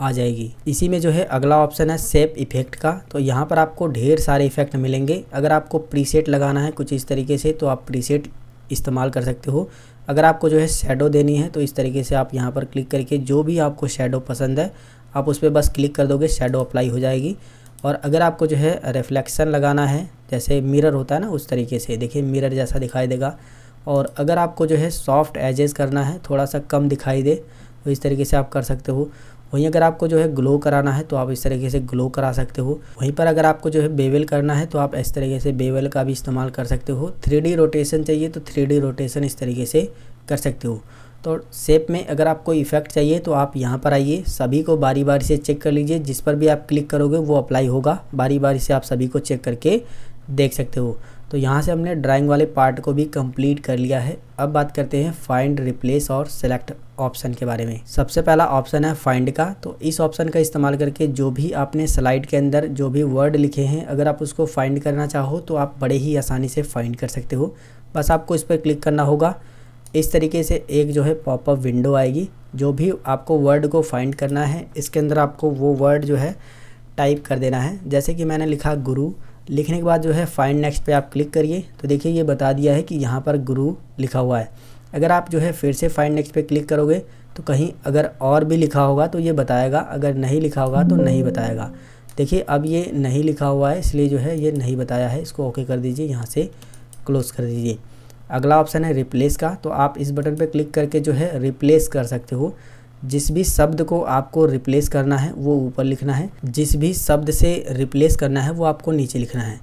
आ जाएगी। इसी में जो है अगला ऑप्शन है शेप इफेक्ट का। तो यहाँ पर आपको ढेर सारे इफेक्ट मिलेंगे। अगर आपको प्रीसेट लगाना है कुछ इस तरीके से तो आप प्रीसेट इस्तेमाल कर सकते हो। अगर आपको जो है शेडो देनी है तो इस तरीके से आप यहाँ पर क्लिक करके जो भी आपको शेडो पसंद है आप उस पर बस क्लिक कर दोगे, शेडो अप्लाई हो जाएगी। और अगर आपको जो है रिफ्लेक्शन लगाना है, जैसे मिरर होता है ना उस तरीके से, देखिए मिरर जैसा दिखाई देगा। और अगर आपको जो है सॉफ्ट एजेस करना है, थोड़ा सा कम दिखाई दे, तो इस तरीके से आप कर सकते हो। वहीं अगर आपको जो है ग्लो कराना है तो आप इस तरीके से ग्लो करा सकते हो। वहीं पर अगर आपको जो है बेवल करना है तो आप इस तरीके से बेवल का भी इस्तेमाल कर सकते हो। 3D रोटेशन चाहिए तो 3D रोटेशन इस तरीके से कर सकते हो। तो शेप में अगर आपको इफेक्ट चाहिए तो आप यहाँ पर आइए, सभी को बारी बारी से चेक कर लीजिए। जिस पर भी आप क्लिक करोगे वो अप्लाई होगा। बारी बारी से आप सभी को चेक करके देख सकते हो। तो यहाँ से हमने ड्राइंग वाले पार्ट को भी कंप्लीट कर लिया है। अब बात करते हैं फाइंड, रिप्लेस और सेलेक्ट ऑप्शन के बारे में। सबसे पहला ऑप्शन है फाइंड का। तो इस ऑप्शन का इस्तेमाल करके जो भी आपने स्लाइड के अंदर जो भी वर्ड लिखे हैं अगर आप उसको फाइंड करना चाहो तो आप बड़े ही आसानी से फाइंड कर सकते हो। बस आपको इस पर क्लिक करना होगा। इस तरीके से एक जो है पॉपअप विंडो आएगी। जो भी आपको वर्ड को फाइंड करना है इसके अंदर आपको वो वर्ड जो है टाइप कर देना है। जैसे कि मैंने लिखा गुरु, लिखने के बाद जो है फाइंड नेक्स्ट पे आप क्लिक करिए तो देखिए ये बता दिया है कि यहाँ पर गुरु लिखा हुआ है। अगर आप जो है फिर से फाइंड नेक्स्ट पे क्लिक करोगे तो कहीं अगर और भी लिखा होगा तो ये बताएगा, अगर नहीं लिखा होगा तो नहीं बताएगा। देखिए अब ये नहीं लिखा हुआ है इसलिए जो है ये नहीं बताया है। इसको ओके कर दीजिए, यहाँ से क्लोज कर दीजिए। अगला ऑप्शन है रिप्लेस का। तो आप इस बटन पर क्लिक करके जो है रिप्लेस कर सकते हो। जिस भी शब्द को आपको रिप्लेस करना है वो ऊपर लिखना है, जिस भी शब्द से रिप्लेस करना है वो आपको नीचे लिखना है।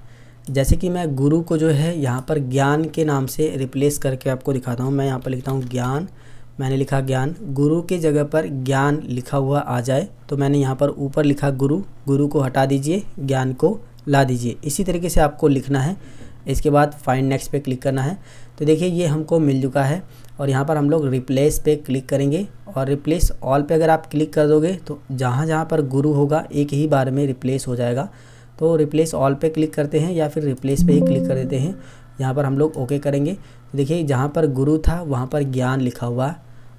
जैसे कि मैं गुरु को जो है यहाँ पर ज्ञान के नाम से रिप्लेस करके आपको दिखाता हूँ। मैं यहाँ पर लिखता हूँ ज्ञान, मैंने लिखा ज्ञान। गुरु के जगह पर ज्ञान लिखा हुआ आ जाए तो मैंने यहाँ पर ऊपर लिखा गुरु। गुरु को हटा दीजिए, ज्ञान को ला दीजिए। इसी तरीके से आपको लिखना है। इसके बाद फाइंड नेक्स्ट पे क्लिक करना है। तो देखिए ये हमको मिल चुका है और यहाँ पर हम लोग रिप्लेस पे क्लिक करेंगे और रिप्लेस ऑल पे अगर आप क्लिक कर दोगे तो जहाँ जहाँ पर गुरु होगा एक ही बार में रिप्लेस हो जाएगा। तो रिप्लेस ऑल पे क्लिक करते हैं या फिर रिप्लेस पे ही क्लिक कर देते हैं। यहाँ पर हम लोग ओके करेंगे। देखिए जहाँ पर गुरु था वहाँ पर ज्ञान लिखा हुआ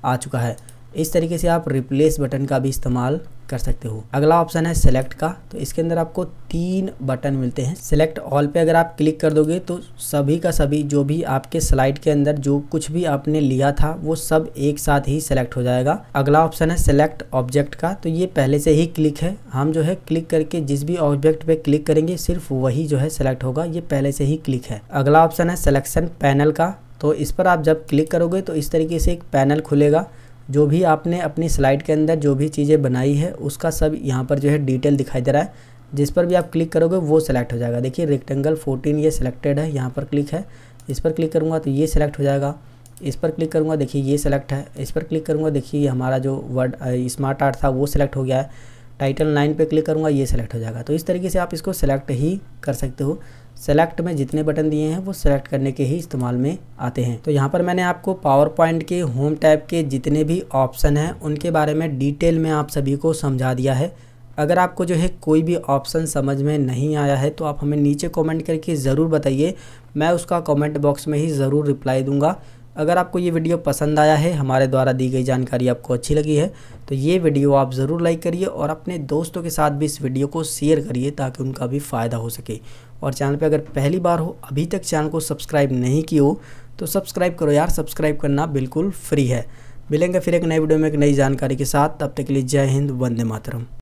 आ चुका है। इस तरीके से आप रिप्लेस बटन का भी इस्तेमाल कर सकते हो। अगला ऑप्शन है सेलेक्ट का। तो इसके अंदर आपको 3 बटन मिलते हैं। सेलेक्ट ऑल पे अगर आप क्लिक कर दोगे तो सभी का सभी जो भी आपके स्लाइड के अंदर जो कुछ भी आपने लिया था वो सब एक साथ ही सेलेक्ट हो जाएगा। अगला ऑप्शन है सेलेक्ट ऑब्जेक्ट का। तो ये पहले से ही क्लिक है, हम जो है क्लिक करके जिस भी ऑब्जेक्ट पे क्लिक करेंगे सिर्फ वही जो है सेलेक्ट होगा, ये पहले से ही क्लिक है। अगला ऑप्शन है सिलेक्शन पैनल का। तो इस पर आप जब क्लिक करोगे तो इस तरीके से एक पैनल खुलेगा। जो भी आपने अपनी स्लाइड के अंदर जो भी चीज़ें बनाई है उसका सब यहाँ पर जो है डिटेल दिखाई दे रहा है। जिस पर भी आप क्लिक करोगे वो सेलेक्ट हो जाएगा। देखिए रेक्टेंगल 14 ये सिलेक्टेड है, यहाँ पर क्लिक है। इस पर क्लिक करूँगा तो ये सेलेक्ट हो जाएगा। इस पर क्लिक करूँगा देखिए ये सेलेक्ट है। इस पर क्लिक करूँगा देखिए हमारा जो वर्ड स्मार्ट आर्ट था वो सेलेक्ट हो गया है। टाइटल 9 पे क्लिक करूँगा ये सेलेक्ट हो जाएगा। तो इस तरीके से आप इसको सेलेक्ट ही कर सकते हो। सेलेक्ट में जितने बटन दिए हैं वो सेलेक्ट करने के ही इस्तेमाल में आते हैं। तो यहाँ पर मैंने आपको पावर पॉइंट के होम टैब के जितने भी ऑप्शन हैं उनके बारे में डिटेल में आप सभी को समझा दिया है। अगर आपको जो है कोई भी ऑप्शन समझ में नहीं आया है तो आप हमें नीचे कॉमेंट करके ज़रूर बताइए, मैं उसका कॉमेंट बॉक्स में ही ज़रूर रिप्लाई दूँगा। अगर आपको ये वीडियो पसंद आया है, हमारे द्वारा दी गई जानकारी आपको अच्छी लगी है तो ये वीडियो आप ज़रूर लाइक करिए और अपने दोस्तों के साथ भी इस वीडियो को शेयर करिए ताकि उनका भी फ़ायदा हो सके। और चैनल पे अगर पहली बार हो, अभी तक चैनल को सब्सक्राइब नहीं किए हो तो सब्सक्राइब करो यार, सब्सक्राइब करना बिल्कुल फ्री है। मिलेंगे फिर एक नए वीडियो में एक नई जानकारी के साथ। तब तक के लिए जय हिंद, वंदे मातरम।